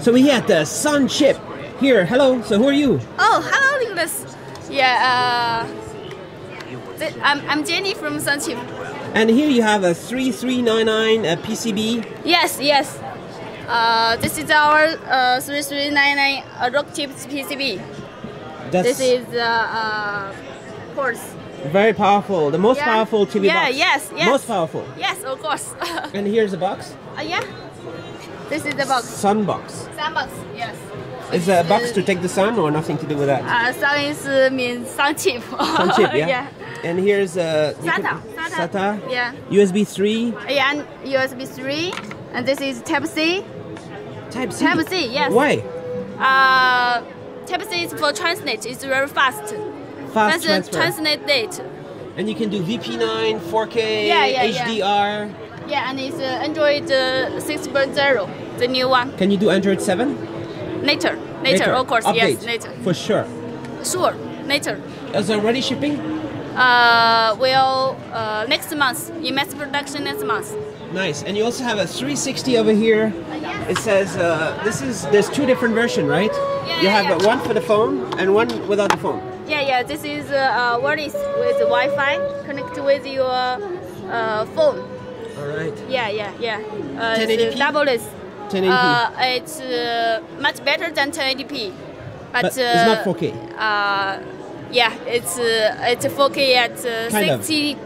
So we had the SunChip here. Hello. So who are you? Oh, hello, Nicholas. Yeah. I'm Jenny from SunChip. And here you have a 3399 PCB. Yes. Yes. This is our 3399 Rockchip PCB. This is the course. Very powerful. The most powerful TV box. Yes. Most powerful. Yes, of course. And here's the box. Yeah. This is the box. Sun box. Yes. Is the box to take the sun or nothing to do with that? Sun is means SunChip. SunChip, yeah. And here's SATA. Yeah. USB 3. Yeah, and USB 3. And this is Type-C. Type-C. Type-C. Yes. Why? Type-C is for translate. It's very fast. Fast translate date. And you can do VP9, 4K, HDR. Yeah, and it's Android 6.0, the new one. Can you do Android 7? Later, of course. Update. Yes, later. For sure. Sure, later. Is it already shipping? Well, next month, in mass production next month. Nice. And you also have a 360 over here. Yes. It says there's two different versions, right? Yeah, you have one for the phone and one without the phone. Yeah, this is wireless with Wi-Fi, connect with your phone. Alright. Yeah. It's doubleless. 1080p. It's much better than 1080p. But it's not 4K. Yeah, it's 4K at 16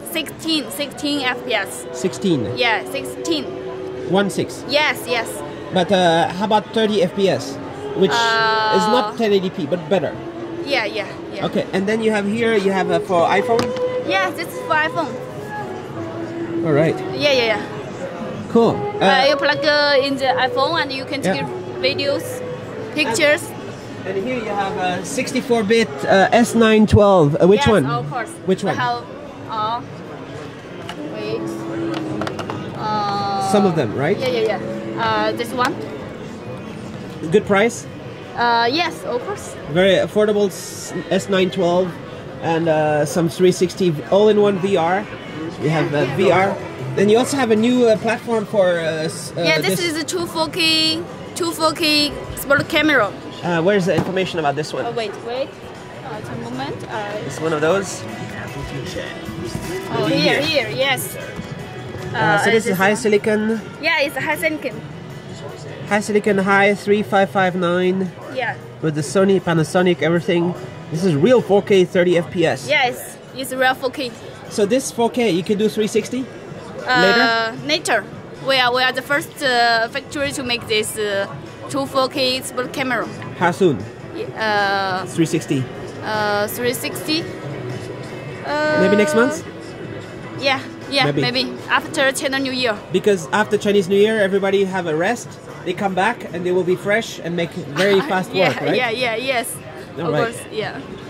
FPS. 16? Yeah, 16. 1-6? Yes. But how about 30 FPS? Which is not 1080p, but better. Yeah. Okay, and then you have here, you have for iPhone? Yeah, this is for iPhone. All right. Yeah. Cool. You plug in the iPhone and you can take videos, pictures. And here you have a 64-bit S912. Which one? Yes, of course. Which one? Some of them, right? Yeah. This one. Good price? Yes, of course. Very affordable S912 and some 360 all-in-one VR. You have VR, and you also have a new platform for. This is a 2 4K sport camera. Where's the information about this one? Wait. One moment. It's one of those. Oh, here, yes. So this is HiSilicon. Yeah, it's HiSilicon. HiSilicon Hi3559. Yeah. With the Sony, Panasonic, everything. This is real 4K 30 FPS. Yes, it's real 4K. So this 4K, you can do 360? Later. We are the first factory to make this 4K sport camera. How soon? 360. 360. Maybe next month? Yeah, maybe after Chinese New Year. Because after Chinese New Year, everybody have a rest. They come back and they will be fresh and make very fast work, right? Yes. All right. Of course, yeah.